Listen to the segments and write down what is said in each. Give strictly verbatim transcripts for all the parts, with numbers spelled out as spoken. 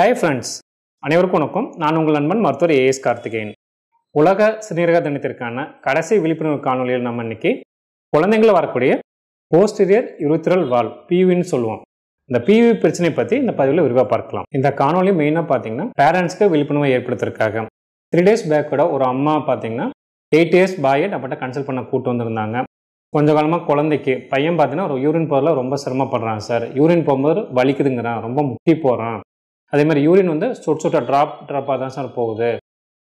Hi friends, அனைவருக்கும் வணக்கம். நான் உங்கள் நண்பன் மருத்துவர் ஏ எஸ் கார்த்திகேயன். உலக சிறுநீரக தினத்திற்கான கடைசி விழிப்புணர்வு காணொளியில் நம்ம இன்னைக்கு குழந்தைங்கள வரக்கூடிய போஸ்டீரியர் யூரித்ரல் வால்வ் பியூவின்னு சொல்லுவோம். இந்த பியூவி பிரச்சனை பத்தி இந்த பதிவில் விரிவாக பார்க்கலாம். இந்த காணொளி மெயினா பாத்தீங்கன்னா பேரண்ட்ஸ்க்கு விழிப்புணர்வை ஏற்படுத்துறதுக்காக. த்ரீ டேஸ் பேக் கூட ஒரு அம்மா பாத்தீங்கன்னா எயிட் இயர்ஸ் பாயை நம்மகிட்ட கன்சல்ட் பண்ண கூட்டு வந்திருந்தாங்க. கொஞ்ச காலமாக குழந்தைக்கு பையன் பார்த்தீங்கன்னா ஒரு யூரின் போகிறதுல ரொம்ப சிரமப்படுறான். சார் யூரின் போகும்போது வலிக்குதுங்கிறான், ரொம்ப முட்டி போகிறான், அதே மாதிரி யூரின் வந்து சொட் சொட்டாக ட்ராப் ட்ராப்பாக தான் சார் போகுது,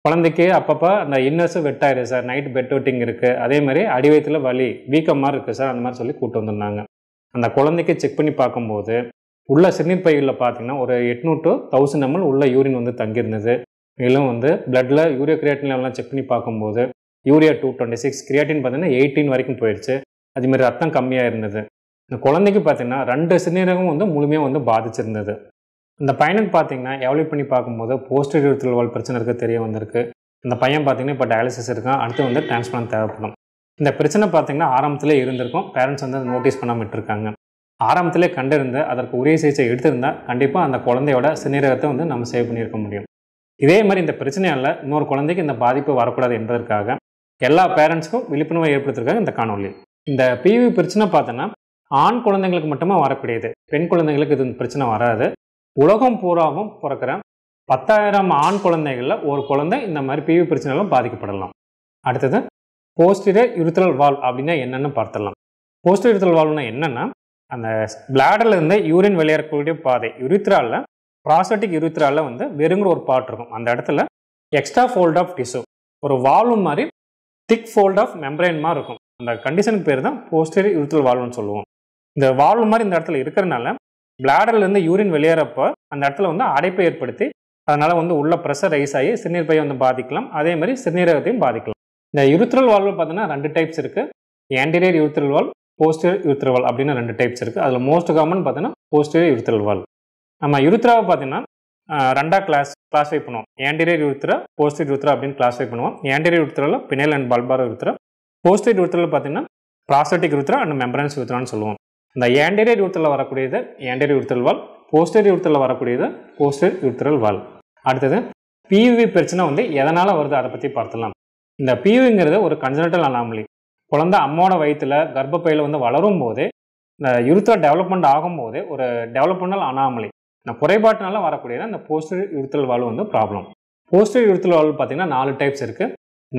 குழந்தைக்கு அப்பப்போ அந்த இன்னர்ஸு வெட் ஆகிடுது சார், நைட் பெட் வெட்டிங் இருக்குது, அதே மாதிரி அடிவயத்தில் வலி வீக்கமாக இருக்குது சார், அந்த மாதிரி சொல்லி கூப்பிட்டு வந்திருந்தாங்க. அந்த குழந்தைக்கு செக் பண்ணி பார்க்கும்போது உள்ள சிறுநீர் பைகளில் பார்த்தீங்கன்னா ஒரு எட்நூறு டு தௌசண்ட் எம்எல் உள்ள யூரின் வந்து தங்கியிருந்தது. மேலும் வந்து பிளட்டில் யூரியா கிரியாட்டின் லெவலாம் செக் பண்ணி பார்க்கும்போது urea two twenty six creatinine பார்த்தீங்கன்னா எயிட்டீன் வரைக்கும் போயிடுச்சு. அதுமாதிரி ரத்தம் கம்மியாக இருந்தது. இந்த குழந்தைக்கு பார்த்தீங்கன்னா ரெண்டு சிறுநீரகமும் வந்து முழுமையாக வந்து பாதிச்சிருந்தது. இந்த பையனுக்கு பார்த்தீங்கன்னா எவல்யூட் பண்ணி பார்க்கும்போது போஸ்டீரியர் யூரித்ரல் வால்வ் பிரச்சனை இருக்க தெரிய வந்திருக்கு. இந்த பையன் பார்த்தீங்கன்னா இப்போ டயாலிசிஸ் இருக்கான், அடுத்து வந்து டிரான்ஸ்பிளான் தேவைப்படும். இந்த பிரச்சனை பார்த்தீங்கன்னா ஆரம்பத்திலே இருந்திருக்கும், பேரண்ட்ஸ் வந்து அதை நோட்டீஸ் பண்ணாமல் விட்டுருக்காங்க. ஆரம்பத்திலே கண்டிருந்து அதற்கு உரிய சிகிச்சை எடுத்திருந்தால் கண்டிப்பாக அந்த குழந்தையோட சிறுநீரகத்தை வந்து நம்ம சேவ் பண்ணியிருக்க முடியும். இதே மாதிரி இந்த பிரச்சனையால் இன்னொரு குழந்தைக்கு இந்த பாதிப்பு வரக்கூடாது என்பதற்காக எல்லா பேரண்ட்ஸுக்கும் விழிப்புணர்வை ஏற்படுத்திருக்காங்க இந்த காணொலி. இந்த பியூவி பிரச்சனை பார்த்தோன்னா ஆண் குழந்தைங்களுக்கு மட்டுமே வரக்கூடியது, பெண் குழந்தைங்களுக்கு இது பிரச்சனை வராது. உலகம் பூராவும் பிறக்கிற பத்தாயிரம் ஆண் குழந்தைகளில் ஒரு குழந்தை இந்த மாதிரி பியூவி பிரச்சனைகளும் பாதிக்கப்படலாம். அடுத்தது போஸ்டீரியர் யூரித்ரல் வால்வ் அப்படின்னா என்னென்னு பார்த்துடலாம். போஸ்டீரியர் யூரித்ரல் வால்வ்னா என்னென்னா அந்த பிளாடர்லேருந்து யூரின் வெளியேறக்கூடிய பாதை யூரித்ராவில் ப்ராஸ்டேட்டிக் யூரித்ராவில் வந்து வெறுங்கிற ஒரு பார்ட் இருக்கும். அந்த இடத்துல எக்ஸ்ட்ரா ஃபோல்ட் ஆஃப் டிஷ்யூ ஒரு வால்வு மாதிரி திக் ஃபோல்ட் ஆஃப் மெம்பரேன் மாதிரி இருக்கும். அந்த கண்டிஷனுக்கு பேர் தான் போஸ்டீரியர் யூரித்ரல் வால்வ்னு சொல்லுவோம். இந்த வால்வு மாதிரி இந்த இடத்துல இருக்கிறனால பிளாடர்லேருந்து யூரின் வெளியேறப்போ அந்த இடத்துல வந்து அடைப்பை ஏற்படுத்தி அதனால் வந்து உள்ள ப்ரெஷர் ரைஸ் ஆகி சிறுநீர் பையை வந்து பாதிக்கலாம், அதே மாதிரி சிறுநீரகத்தையும் பாதிக்கலாம். இந்த யூரித்ரல் வால்வ் பார்த்தீங்கன்னா ரெண்டு டைப்ஸ் இருக்குது, anterior urethral valve, posterior urethral valve அப்படின்னு ரெண்டு டைப்ஸ் இருக்குது. அதில் மோஸ்ட் காமன் பார்த்தீங்கன்னா போஸ்டீரியர் யூரித்ரல் வால்வ். நம்ம யூரித்ராவை பார்த்தீங்கன்னா ரெண்டாக கிளாஸ் கிளாஸிஃபை பண்ணுவோம், ஆன்டீரியர் யூரித்ரா, போஸ்டீரியர் யூரித்ரா அப்படின்னு கிளாஸிஃபை பண்ணுவோம். ஆன்டீரியர் யூரித்ரால penile and bulbar urethra, posterior யூரித்ரால பார்த்தீங்கன்னா ப்ராஸ்டேட்டிக் யூரித்ரா அண்ட் மெம்பரன்ஸ் யூரித்ரான்னு சொல்லுவோம். இந்த ஆன்டீரியர் யூரித்ரல் வரக்கூடியது anterior urethral valve, posterior urethral வரக்கூடியது போஸ்டீரியர் யூரித்ரல் வால்வ். அடுத்தது பியூவி பிரச்சனை வந்து எதனால் வருது அதை பற்றி பார்த்துலாம். இந்த பியூவிங்கிறது ஒரு கன்ஜெனிட்டல் அனாமலி. குழந்தை அம்மாவோட வயிற்றுல கர்ப்பப்பையில் வந்து வளரும் போது இந்த யூரித்ரா டெவலப்மெண்ட் ஆகும்போது ஒரு டெவலப்மெண்டல் அனாமலி இந்த குறைபாட்டினால வரக்கூடியது அந்த போஸ்டீரியர் யூரித்ரல் வால்வ் வந்து ப்ராப்ளம். போஸ்டீரியர் யூரித்ரல் வால்வ் பார்த்தீங்கன்னா நாலு டைப்ஸ் இருக்குது.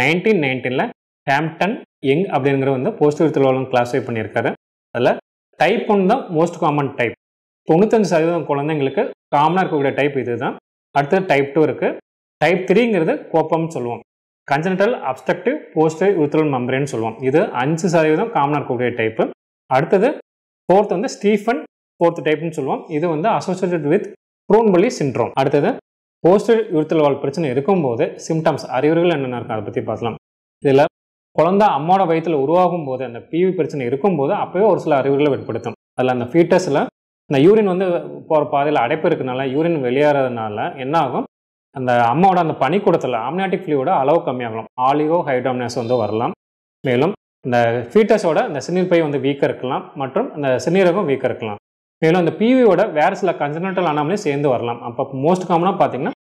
நைன்டீன் நைன்டீனில் ஹாம்ப்டன் யங் அப்படிங்கிற வந்து போஸ்டீரியர் யூரித்ரல் வால்வ் கிளாஸிஃபை பண்ணியிருக்காரு. அதில் டைப் ஒன்று தான் மோஸ்ட் காமன் டைப். தொண்ணூத்தஞ்சு சதவீதம் குழந்தைங்களுக்கு காமனாக இருக்கக்கூடிய டைப் இது தான். அடுத்தது டைப் டூ இருக்குது. டைப் த்ரீங்கிறது கோப்பம்னு சொல்லுவோம், கன்ஜெனிட்டல் அப்ஸ்ட்ரக்டிவ் போஸ்டீரியர் யூரித்ரல் மெம்பரேன்னு சொல்லுவோம். இது அஞ்சு சதவீதம் காமனாக இருக்கக்கூடிய டைப்பு. அடுத்தது ஃபோர்த் வந்து ஸ்டீஃபன் ஃபோர்த் டைப்னு சொல்லுவோம். இது வந்து அசோசியேட்டட் வித் ப்ரோன்பலி சிண்ட்ரோம். அடுத்தது போஸ்டீரியர் யூரித்ரல் வால்வ் பிரச்சனை இருக்கும்போது சிம்டம்ஸ் அறிகுறிகள் என்னென்ன இருக்கும் அதை பற்றி பார்க்கலாம். இதில் குழந்தை அம்மாவோட வயிற்றில் உருவாகும் போது அந்த பியூவி பிரச்சனை இருக்கும்போது அப்போவே ஒரு சில அறிகுறிகளை வெளிப்படுத்தும். அதில் அந்த ஃபீட்டஸில் அந்த யூரின் வந்து போகிற பாதையில் அடைப்பு இருக்கனால யூரின் வெளியேறதுனால என்ன ஆகும், அந்த அம்மாவோட அந்த பனிக்கூடத்தில் ஆம்னியாட்டிக் ஃப்ளூயிடோட அளவு கம்மியாகலாம், ஆலிகோஹைட்ராம்னியோஸ் வந்து வரலாம். மேலும் இந்த ஃபீட்டஸோட அந்த சிறுநீர் பை வந்து வீக்க இருக்கலாம் மற்றும் அந்த சிறுநீரகம் வீக்க இருக்கலாம். மேலும் அந்த பியூவியோட வேறு சில கன்ஜெனிட்டல் அனாமலி சேர்ந்து வரலாம். அப்போ மோஸ்ட் காமனாக பார்த்தீங்கன்னா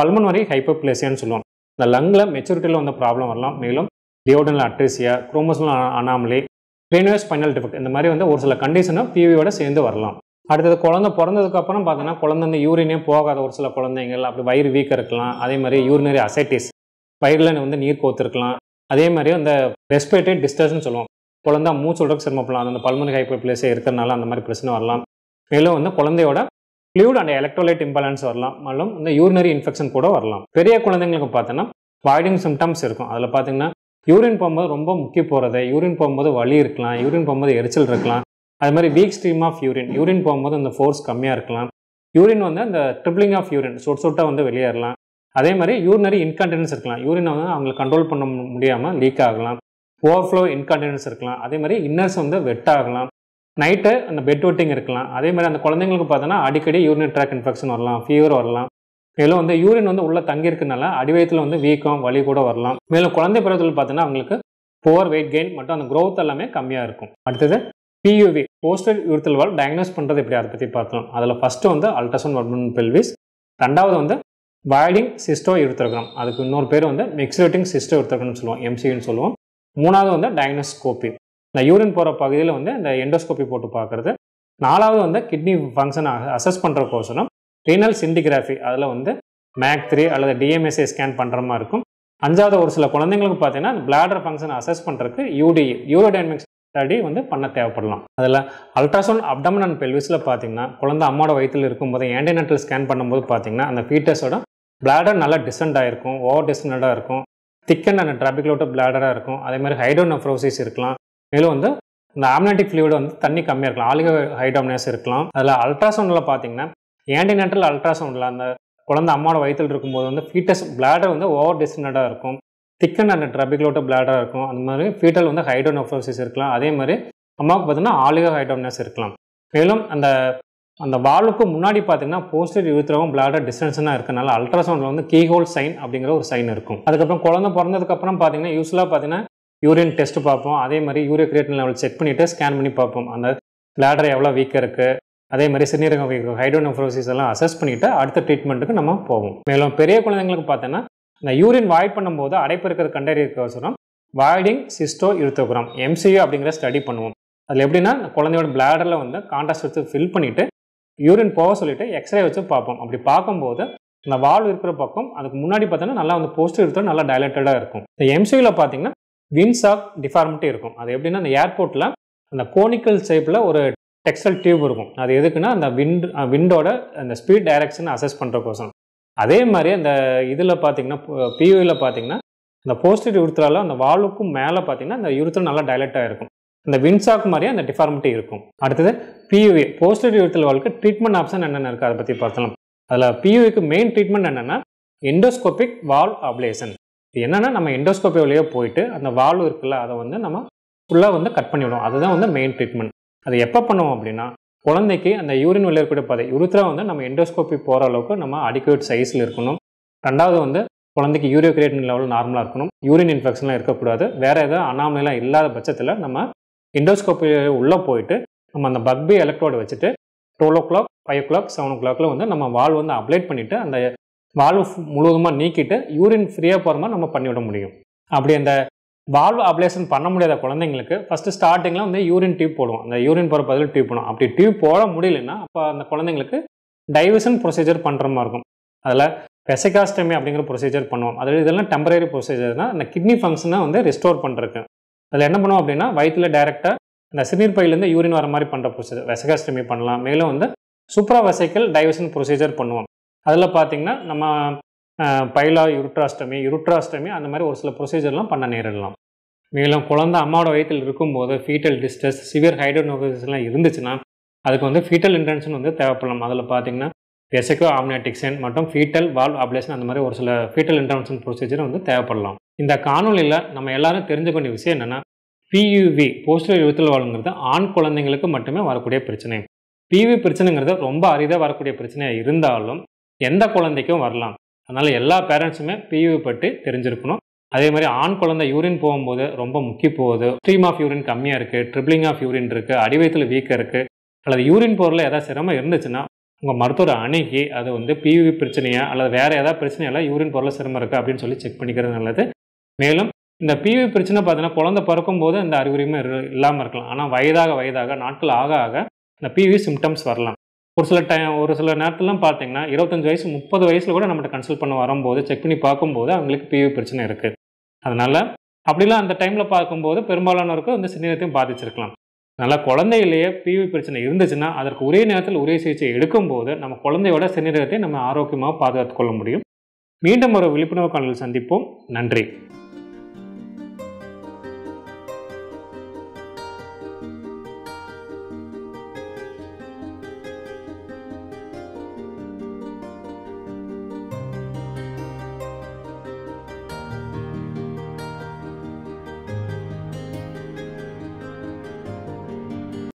பல்மனரி ஹைப்போப்ளேசியான்னு சொல்லுவோம். இந்த லங்கில் மெச்சூரிட்டியில் வந்து ப்ராப்ளம் வரலாம். மேலும் duodenal atresia, chromosomal anomaly, craniospinal defect, இந்த மாதிரி வந்து ஒரு சில கண்டிஷனும் பியூவியோட சேர்ந்து வரலாம். அடுத்தது குழந்தை பிறந்ததுக்கப்புறம் பார்த்தீங்கன்னா குழந்தை வந்து யூரினே போகாத ஒரு சில குழந்தைங்கள், அப்படி வயிறு வீக்க இருக்கலாம், அதே மாதிரி யூரினரி அசைட்டிஸ் வயிறில் வந்து நீர் கோத்துருக்கலாம், அதே மாதிரி அந்த ரெஸ்பிரேட்டரி டிஸ்டர்ப்னு சொல்லுவோம், குழந்தை மூச்சு விட சிரமப்படலாம், அந்த பல்மனரி ஹைப்போப்ளேசியா இருக்கிறனால அந்த மாதிரி பிரச்சனை வரலாம். மேலும் வந்து குழந்தையோட ஃப்ளூயிட் அண்ட் எலக்ட்ரோலைட் இம்பேலன்ஸ் வரலாம். மேலும் இந்த யூரினரி இன்ஃபெக்ஷன் கூட வரலாம். பெரிய குழந்தைங்களுக்கு பார்த்தோன்னா வாய்டிங் சிம்டம்ஸ் இருக்கும். அதில் பார்த்தீங்கன்னா யூரின் போகும்போது ரொம்ப முக்கிய போகிறது, யூரின் போகும்போது வலி இருக்கலாம், யூரின் போகும்போது எரிச்சல் இருக்கலாம், அது மாதிரி weak stream of urine, urine போகும்போது அந்த ஃபோர்ஸ் கம்மியாக இருக்கலாம், யூரின் வந்து அந்த ட்ரிப்ளிங் ஆஃப் யூரின் சொட் சொட்டாக வந்து வெளியேறலாம், அதே மாதிரி யூரினரி இன்கான்டினன்ஸ் இருக்கலாம், யூரின் வந்து அவங்களை கண்ட்ரோல் பண்ண முடியாமல் லீக் ஆகலாம், ஓவர்ஃப்ளோ இன்கான்டினன்ஸ் இருக்கலாம், அதே மாதிரி இன்னர்ஸ் வந்து வெட் ஆகலாம், நைட்டு அந்த பெட் வெட்டிங் இருக்கலாம், அதே மாதிரி அந்த குழந்தைங்களுக்கு பார்த்தோன்னா அடிக்கடி யூரினரி ட்ராக் இன்ஃபெக்ஷன் வரலாம், ஃபீவர் வரலாம். மேலும் வந்து யூரின் வந்து உள்ளே தங்கியிருக்கனால அடிவயத்தில் வந்து வீக்கம் வலி கூட வரலாம். மேலும் குழந்தை பருவத்தில் பார்த்தீங்கன்னா அவங்களுக்கு புவர் வெயிட் கெயின் மற்றும் அந்த க்ரோத் எல்லாமே கம்மியாக இருக்கும். அடுத்தது PUV posterior urethral valve diagnose பண்ணுறது எப்படி அதை பற்றி பார்த்தோம். அதில் ஃபஸ்ட்டு வந்து அல்ட்ராசவுண்ட் அப்டோமினல் பெல்விஸ், ரெண்டாவது வந்து வைடிங் சிஸ்டோ யூரித்ரோகிராம், அதுக்கு இன்னொரு பேர் வந்து எக்ஸிலேட்டிங் சிஸ்டோ யூரித்ரோகிராம்னு சொல்லுவோம், எம்சியூன்னு சொல்லுவோம். மூணாவது வந்து டைனோஸ்கோபி, இந்த யூரின் போகிற பகுதியில் வந்து இந்த எண்டோஸ்கோபி போட்டு பார்க்குறது. நாலாவது வந்து கிட்னி ஃபங்க்ஷன் அசஸ் பண்ணுறக்கோசரம் ரீனல் சிண்டிகிராஃபி, அதில் வந்து மேக் த்ரீ அல்லது டிஎம்எஸ்ஏ ஸ்கேன் பண்ணுற மாதிரி இருக்கும். அஞ்சாவது ஒரு சில குழந்தைங்களுக்கு பார்த்தீங்கன்னா பிளாடர் ஃபங்க்ஷன் அசஸ் பண்ணுறதுக்கு யூடிஇ, யூரோடைனமிக்ஸ் ஸ்டடி வந்து பண்ண தேவைப்படலாம். அதில் அல்ட்ராசவுண்ட் அப்டமன் அண்ட் பெல்விஸில் பார்த்தீங்கன்னா குழந்தை அம்மாவோட வயிற்றில் இருக்கும்போது ஆன்டினெட்டல் ஸ்கேன் பண்ணும்போது பார்த்தீங்கன்னா அந்த ஃபீட்டஸோட பிளாடர் நல்லா டிசன்ட் ஆகிருக்கும், ஓவர் டிசன்டாக இருக்கும், திக்கன் அண்ட் ட்ராபிகுலேட்டட் பிளாடராக இருக்கும். அதே மாதிரி ஹைட்ரோனெஃப்ரோசிஸ் இருக்கலாம், மேலும் வந்து இந்த ஆம்னெட்டிக் ஃப்ளூயிடு வந்து தண்ணி கம்மியாக இருக்கலாம், ஆலிகோஹைட்ராம்னியோஸ் இருக்கலாம். அதில் அல்ட்ராசவுண்டில் பார்த்தீங்கன்னா ஆன்டினெட்டல் அல்ட்ராசவுண்டில் அந்த குழந்தை அம்மாவோட வயிற்றில் இருக்கும்போது வந்து ஃபீட்டஸ் பிளாடர் வந்து ஓவர் டிசன்டாக இருக்கும், திக்கன் அண்ட் ட்ராபிகுலேட்டட் பிளாடராக இருக்கும். அந்த மாதிரி ஃபீட்டல் வந்து ஹைட்ரோனெஃப்ரோசிஸ் இருக்கலாம், அதே மாதிரி அம்மாவுக்கு பார்த்தீங்கன்னா ஆலிகோஹைட்ராம்னியோஸ் இருக்கலாம். மேலும் அந்த அந்த வால்வுக்கு முன்னாடி பார்த்தீங்கன்னா போஸ்டர் யூரித்ராவும் பிளாடர் டிஸ்டன்ஸ்னா இருக்கனால அல்ட்ராசவுண்டில் வந்து கீஹோல் சைன் அப்படிங்கிற ஒரு சைன் இருக்கும். அதுக்கப்புறம் குழந்தை பிறந்ததுக்கப்புறம் பார்த்தீங்கன்னா யூஸ்வலாக பார்த்தீங்கன்னா யூரின் டெஸ்ட் பார்ப்போம், அதே மாதிரி யூரியா கிரியேட்டின் லெவல் செக் பண்ணிவிட்டு ஸ்கேன் பண்ணி பார்ப்போம் அந்த பிளாடர் எவ்வளோ வீக்காக இருக்குது, அதே மாதிரி சிறுநீரகம் வீக்கம் ஹைட்ரோனெஃப்ரோசிஸ் எல்லாம் அசஸ் பண்ணிவிட்டு அடுத்த ட்ரீட்மெண்ட்டுக்கு நம்ம போவோம். மேலும் பெரிய குழந்தைங்களுக்கு பார்த்தோன்னா இந்த யூரின் வாய்ட் பண்ணும்போது அடைப்பு இருக்கிற கண்டறியக்கோசரம் வாய்டிங் சிஸ்டோ யூரித்ரோகிராம் எம்சியூ அப்படிங்கிற ஸ்டடி பண்ணுவோம். அதில் எப்படின்னா குழந்தையோட பிளாடரில் வந்து கான்ட்ராஸ்ட் வச்சு ஃபில் பண்ணிவிட்டு யூரின் போக சொல்லிட்டு எக்ஸ்ரே வச்சு பார்ப்போம். அப்படி பார்க்கும்போது இந்த வால்வ் இருக்கிற பக்கம் அதுக்கு முன்னாடி பார்த்தோன்னா நல்லா வந்து போஸ்டர் யூரித்ரம் நல்லா டைலேட்டடாக இருக்கும். இந்த எம்சியூவில் பார்த்தீங்கன்னா வின்ஸ் ஆஃப் டிஃபார்மிட்டி இருக்கும். அது எப்படின்னா அந்த ஏர்போர்ட்டில் அந்த கோனிக்கல் ஷேப்பில் ஒரு டெக்ஸ்டைல் டியூப் இருக்கும், அது எதுக்குன்னா அந்த விண்ட் விண்டோட அந்த ஸ்பீட் டைரக்ஷன் அசஸ் பண்ணுறக்கோசம். அதே மாதிரி அந்த இதில் பார்த்தீங்கன்னா பியூவில் பார்த்தீங்கன்னா இந்த போஸ்டர் யூரித்ரால அந்த வால்வுக்கும் மேலே பார்த்தீங்கன்னா அந்த யூரித்ரம் நல்லா டைலேட்டாக இருக்கும், அந்த வின்சாக் மாதிரியே அந்த டிஃபார்மிட்டி இருக்கும். அடுத்தது பியூவி போஸ்டர் யூரித்ரல் வால்வுக்கு ட்ரீட்மெண்ட் ஆப்ஷன் என்னென்ன இருக்குது அதை பற்றி பார்த்தலாம். அதில் பியூவிக்கு மெயின் ட்ரீட்மெண்ட் என்னென்னா எண்டோஸ்கோபிக் வால்வ் அப்ளேஷன். இது என்னென்னா நம்ம எண்டோஸ்கோபி வழியே போயிட்டு அந்த வால்வ் இருக்குல்ல அதை வந்து நம்ம ஃபுல்லாக வந்து கட் பண்ணிவிடும், அதுதான் வந்து மெயின் ட்ரீட்மெண்ட். அது எப்போ பண்ணுவோம் அப்படின்னா குழந்தைக்கு அந்த யூரின் வழியாக இருக்கக்கூடிய பாதை யூரித்ரா வந்து நம்ம எண்டோஸ்கோபி போகிற அளவுக்கு நம்ம அடிக்வேட் சைஸில் இருக்கணும். ரெண்டாவது வந்து குழந்தைக்கு யூரியா கிரியேட்டின் லெவல் நார்மலாக இருக்கணும், யூரின் இன்ஃபெக்ஷன்லாம் இருக்கக்கூடாது. வேறு எதாவது அனாமலிலாம் இல்லாத பட்சத்தில் நம்ம எண்டோஸ்கோபி உள்ளே போயிட்டு நம்ம அந்த பக்பி எலக்ட்ரோடு வச்சுட்டு twelve o'clock five o'clock seven ஓ கிளாக்கில் வந்து நம்ம வால்வ் வந்து அப்ளேட் பண்ணிவிட்டு அந்த வால்வ் முழுவதுமாக நீக்கிட்டு யூரின் ஃப்ரீயாக போகிற மாதிரி நம்ம பண்ணிவிட முடியும். அப்படி அந்த வால்வ் அப்ளேஷன் பண்ண முடியாத குழந்தைங்களுக்கு ஃபஸ்ட்டு ஸ்டார்டிங்கில் வந்து யூரின் டியூப் போடுவோம், அந்த யூரின் போகிற பதில் டியூப் போடுவோம். அப்படி டியூப் போட முடியலன்னா அப்போ அந்த குழந்தைங்களுக்கு டைவர்ஷன் ப்ரொசீஜர் பண்ணுற மாதிரி இருக்கும், அதில் வெசிகாஸ்டமி அப்படிங்கிற ப்ரொசீஜர் பண்ணுவோம். அதில் இதெல்லாம் டெம்பரரி ப்ரொசீஜர் தான், அந்த கிட்னி ஃபங்க்ஷனை வந்து ரெஸ்டோர் பண்ணுறதுக்கு. அதில் என்ன பண்ணுவோம் அப்படின்னா வயிற்றில் டைரெக்டாக இந்த சிறுநீர் பையிலேருந்து யூரின் வர மாதிரி பண்ணுற ப்ரொசீஜர் வெசிகாஸ்டமி பண்ணலாம். மேலும் வந்து சூப்ரா வெசிக்கல் டைவர்ஷன் ப்ரொசீஜர் பண்ணுவோம். அதில் பார்த்திங்கன்னா நம்ம பைலா யூரிட்ராஸ்டமி யூரிட்ராஸ்டமி அந்த மாதிரி ஒரு சில ப்ரொசீஜர்லாம் பண்ண நேரிடலாம். மேலும் குழந்தை அம்மாவோட வயிற்றில் இருக்கும்போது ஃபீட்டல் டிஸ்ட்ரெஸ் சிவியர் ஹைட்ரோனெஃப்ரோசிஸ்லாம் இருந்துச்சுன்னா அதுக்கு வந்து ஃபீட்டல் இன்டென்ஷன் வந்து தேவைப்படலாம். அதில் பார்த்திங்கன்னா வெசிகோ ஆம்னெட்டிக்சன் மற்றும் ஃபீட்டல் வால்வ் அப்ளேஷன் அந்த மாதிரி ஒரு சில ஃபீட்டல் இன்டென்ஷன் ப்ரொசீஜர் வந்து தேவைப்படலாம். இந்த காணொலியில் நம்ம எல்லாரும் தெரிஞ்சுக்க வேண்டிய விஷயம் என்னென்னா பியூவி போஸ்டரியர் யூரித்ரல் வால்வுங்கிறது ஆண் குழந்தைங்களுக்கு மட்டுமே வரக்கூடிய பிரச்சனை. பியூவி பிரச்சனைங்கிறது ரொம்ப அரிதாக வரக்கூடிய பிரச்சனையாக இருந்தாலும் எந்த குழந்தைக்கும் வரலாம். அதனால் எல்லா பேரண்ட்ஸுமே பியூவி பற்றி தெரிஞ்சிருக்கணும். அதே மாதிரி ஆண் குழந்தை யூரின் போகும்போது ரொம்ப முக்கி போகுது, ஸ்ட்ரீம் ஆஃப் யூரின் கம்மியாக இருக்குது, ட்ரிப்ளிங் ஆஃப் யூரின் இருக்குது, அடிவயத்தில் வீக்காக இருக்குது அல்லது யூரின் போரில் ஏதாவது சிரமம் இருந்துச்சுன்னா உங்கள் மருத்துவரை அணுகி அது வந்து பியூவி பிரச்சனையா அல்லது வேறு ஏதாவது பிரச்சனையெல்லாம் யூரின் போரில் சிரமம் இருக்குது அப்படின்னு சொல்லி செக் பண்ணிக்கிறது நல்லது. மேலும் இந்த பியூவி பிரச்சனை பார்த்தீங்கன்னா குழந்தை பிறக்கும்போது இந்த அறிகுறியுமே இல்லாமல் இருக்கலாம், ஆனால் வயதாக வயதாக நாட்கள் ஆக ஆக இந்த பியூவி சிம்டம்ஸ் வரலாம். ஒரு சில டைம் ஒரு சில நேரத்துலாம் பார்த்தீங்கன்னா இருபத்தஞ்சி வயசு முப்பது வயசில் கூட நம்மகிட்ட கன்சல்ட் பண்ண வரும்போது செக் பண்ணி பார்க்கும்போது அவங்களுக்கு பியூவி பிரச்சனை இருக்குது. அதனால் அப்படிலாம் அந்த டைமில் பார்க்கும்போது பெரும்பாலானோருக்கு வந்து சிறுநீரகத்தையும் பாதிச்சிருக்கலாம். அதனால் குழந்தையிலேயே பியூவி பிரச்சனை இருந்துச்சுன்னா அதற்கு ஒரே நேரத்தில் ஒரே சிகிச்சை எடுக்கும்போது நம்ம குழந்தையோட சிறுநீரகத்தை நம்ம ஆரோக்கியமாக பாதுகாத்து கொள்ள முடியும். மீண்டும் ஒரு விழிப்புணர்வு காணொலியில் சந்திப்போம். நன்றி.